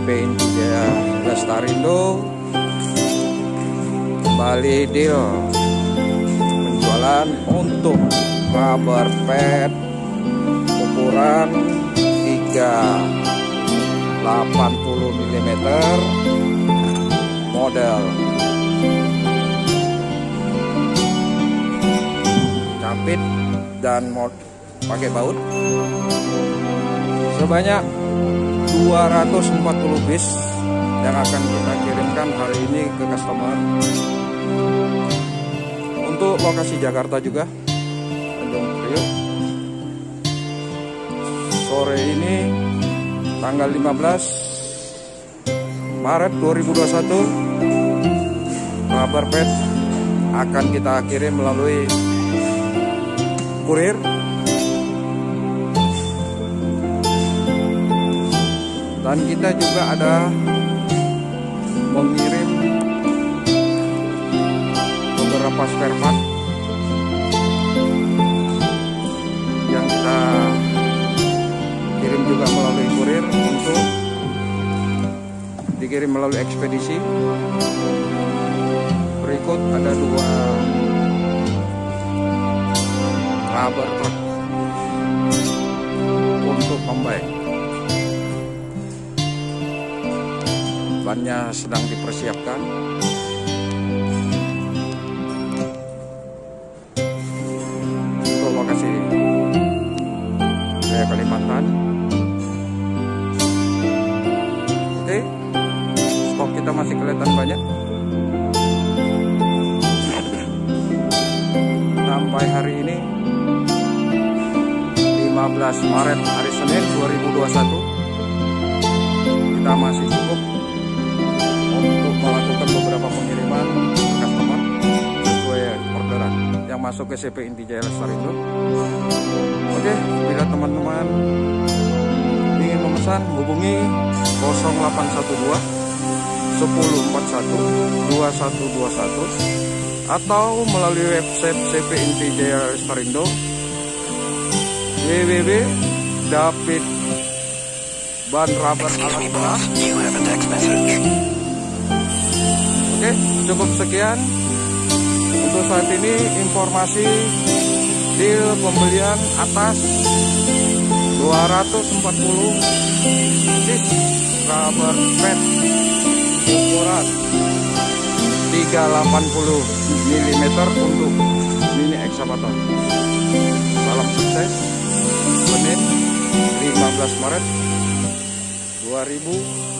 CV. Inti Jaya Lestarindo kembali deal penjualan untuk rubber pad ukuran 380 mm model capit dan mod pakai baut sebanyak 240 bis yang akan kita kirimkan hari ini ke customer. Untuk lokasi Jakarta juga, sore ini tanggal 15 Maret 2021 rubber pad akan kita kirim melalui kurir dan kita juga ada mengirim beberapa spare part yang kita kirim juga melalui kurir untuk dikirim melalui ekspedisi. Berikut ada 2 rubber truck untuk combine. Bannya sedang dipersiapkan. Untuk lokasi Jaya Kalimantan. Oke, stok kita masih kelihatan banyak. Sampai hari ini 15 Maret hari Senin 2021 kita masih cukup untuk melakukan beberapa pengiriman customer sesuai orderan yang masuk ke CV Inti Jaya Lestarindo. Oke, bila teman-teman ingin memesan hubungi 0812 1041 2121 atau melalui website CV Inti Jaya Lestarindo www.davidbanrubberalatberat.com. Oke, cukup sekian untuk saat ini informasi deal pembelian atas 240 piece rubber pad ukuran 380 mm untuk mini EXCAVATOR. Salam sukses. Senin 15 Maret 2021.